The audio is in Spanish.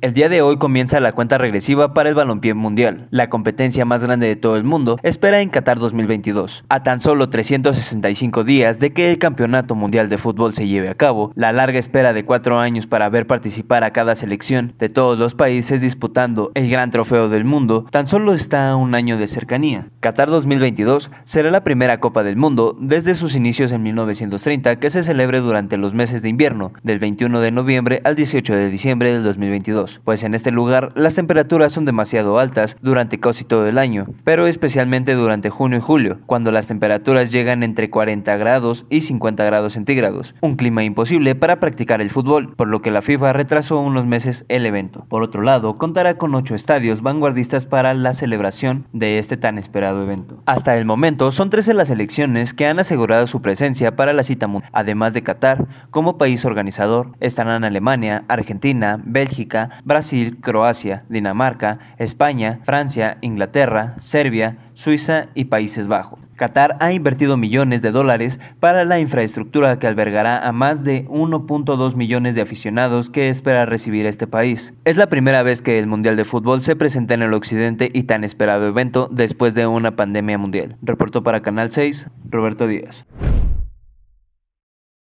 El día de hoy comienza la cuenta regresiva para el balompié mundial. La competencia más grande de todo el mundo espera en Qatar 2022. A tan solo 365 días de que el Campeonato Mundial de Fútbol se lleve a cabo, la larga espera de 4 años para ver participar a cada selección de todos los países disputando el gran trofeo del mundo, tan solo está a 1 año de cercanía. Qatar 2022 será la primera Copa del Mundo desde sus inicios en 1930 que se celebre durante los meses de invierno, del 21 de noviembre al 18 de diciembre del 2022. Pues en este lugar las temperaturas son demasiado altas durante casi todo el año, pero especialmente durante junio y julio, cuando las temperaturas llegan entre 40 grados y 50 grados centígrados, un clima imposible para practicar el fútbol, por lo que la FIFA retrasó unos meses el evento. Por otro lado, contará con 8 estadios vanguardistas para la celebración de este tan esperado evento. Hasta el momento son 13 las selecciones que han asegurado su presencia para la cita mundial. Además de Qatar, como país organizador, estarán Alemania, Argentina, Bélgica, Brasil, Croacia, Dinamarca, España, Francia, Inglaterra, Serbia, Suiza y Países Bajos. Qatar ha invertido millones de dólares para la infraestructura que albergará a más de 1.2 millones de aficionados que espera recibir este país. Es la primera vez que el Mundial de Fútbol se presenta en el occidente y tan esperado evento después de una pandemia mundial. Reportó para Canal 6, Roberto Díaz.